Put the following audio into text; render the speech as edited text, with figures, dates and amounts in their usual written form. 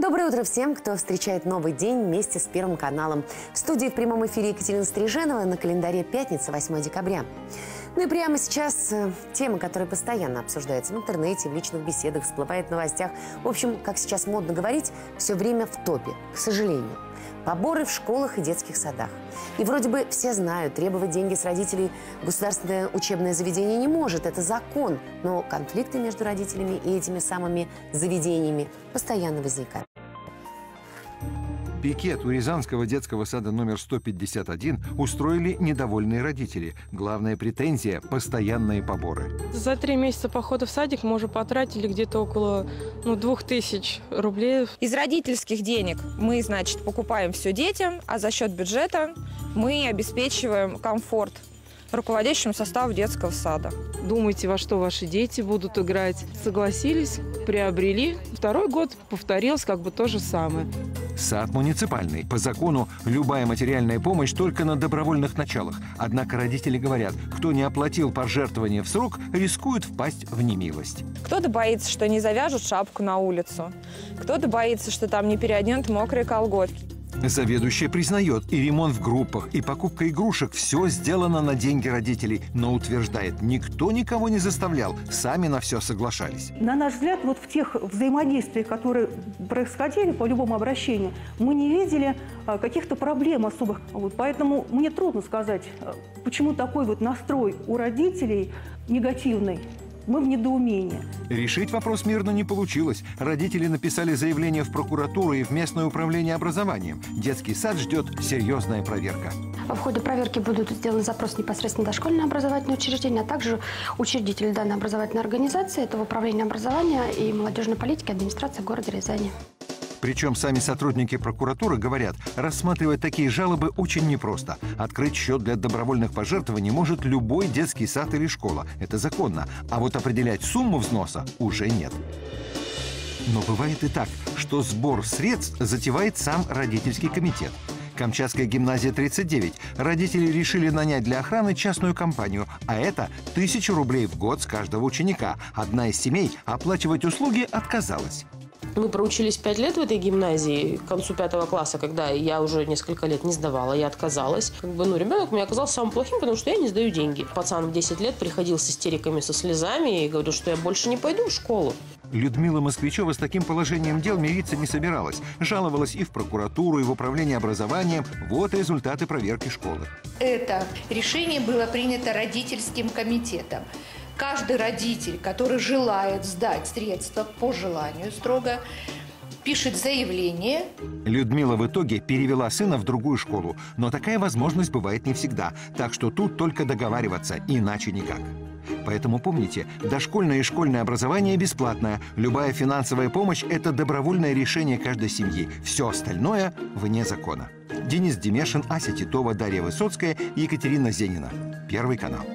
Доброе утро всем, кто встречает новый день вместе с Первым каналом. В студии в прямом эфире Екатерина Стриженова, на календаре пятница, 8 декабря. Ну и прямо сейчас тема, которая постоянно обсуждается в интернете, в личных беседах, всплывает в новостях. В общем, как сейчас модно говорить, все время в топе, к сожалению. Поборы в школах и детских садах. И вроде бы все знают, требовать деньги с родителей государственное учебное заведение не может, это закон. Но конфликты между родителями и этими самыми заведениями постоянно возникают. Пикет у Рязанского детского сада номер 151 устроили недовольные родители. Главная претензия – постоянные поборы. За 3 месяца похода в садик мы уже потратили где-то около 2000 рублей. Из родительских денег мы, значит, покупаем все детям, а за счет бюджета мы обеспечиваем комфорт руководящему составу детского сада. Думайте, во что ваши дети будут играть. Согласились, приобрели. Второй год повторилось как бы то же самое. Сад муниципальный. По закону любая материальная помощь только на добровольных началах. Однако родители говорят, кто не оплатил пожертвование в срок, рискует впасть в немилость. Кто-то боится, что не завяжут шапку на улицу. Кто-то боится, что там не переоденут мокрые колготки. Заведующая признает, и ремонт в группах, и покупка игрушек – все сделано на деньги родителей, но утверждает, никто никого не заставлял, сами на все соглашались. На наш взгляд, вот в тех взаимодействиях, которые происходили по любому обращению, мы не видели каких-то проблем особых. Вот поэтому мне трудно сказать, почему такой вот настрой у родителей негативный. Мы в недоумении. Решить вопрос мирно не получилось. Родители написали заявление в прокуратуру и в местное управление образованием. Детский сад ждет серьезная проверка. В ходе проверки будут сделаны запрос непосредственно в дошкольное образовательное учреждение, а также учредитель данной образовательной организации, это управление образования и молодежной политики администрации города Рязани. Причем сами сотрудники прокуратуры говорят, рассматривать такие жалобы очень непросто. Открыть счет для добровольных пожертвований может любой детский сад или школа. Это законно. А вот определять сумму взноса уже нет. Но бывает и так, что сбор средств затевает сам родительский комитет. Камчатская гимназия 39. Родители решили нанять для охраны частную компанию, а это 1000 рублей в год с каждого ученика. Одна из семей оплачивать услуги отказалась. Мы проучились 5 лет в этой гимназии, к концу 5 класса, когда я уже несколько лет не сдавала, я отказалась. Ребенок у меня оказался самым плохим, потому что я не сдаю деньги. Пацан в 10 лет приходил с истериками, со слезами и говорил, что я больше не пойду в школу. Людмила Москвичева с таким положением дел мириться не собиралась. Жаловалась и в прокуратуру, и в управление образованием. Вот результаты проверки школы. Это решение было принято родительским комитетом. Каждый родитель, который желает сдать средства по желанию строго, пишет заявление. Людмила в итоге перевела сына в другую школу. Но такая возможность бывает не всегда. Так что тут только договариваться, иначе никак. Поэтому помните, дошкольное и школьное образование бесплатное. Любая финансовая помощь – это добровольное решение каждой семьи. Все остальное вне закона. Денис Демешин, Ася Титова, Дарья Высоцкая, Екатерина Зенина. Первый канал.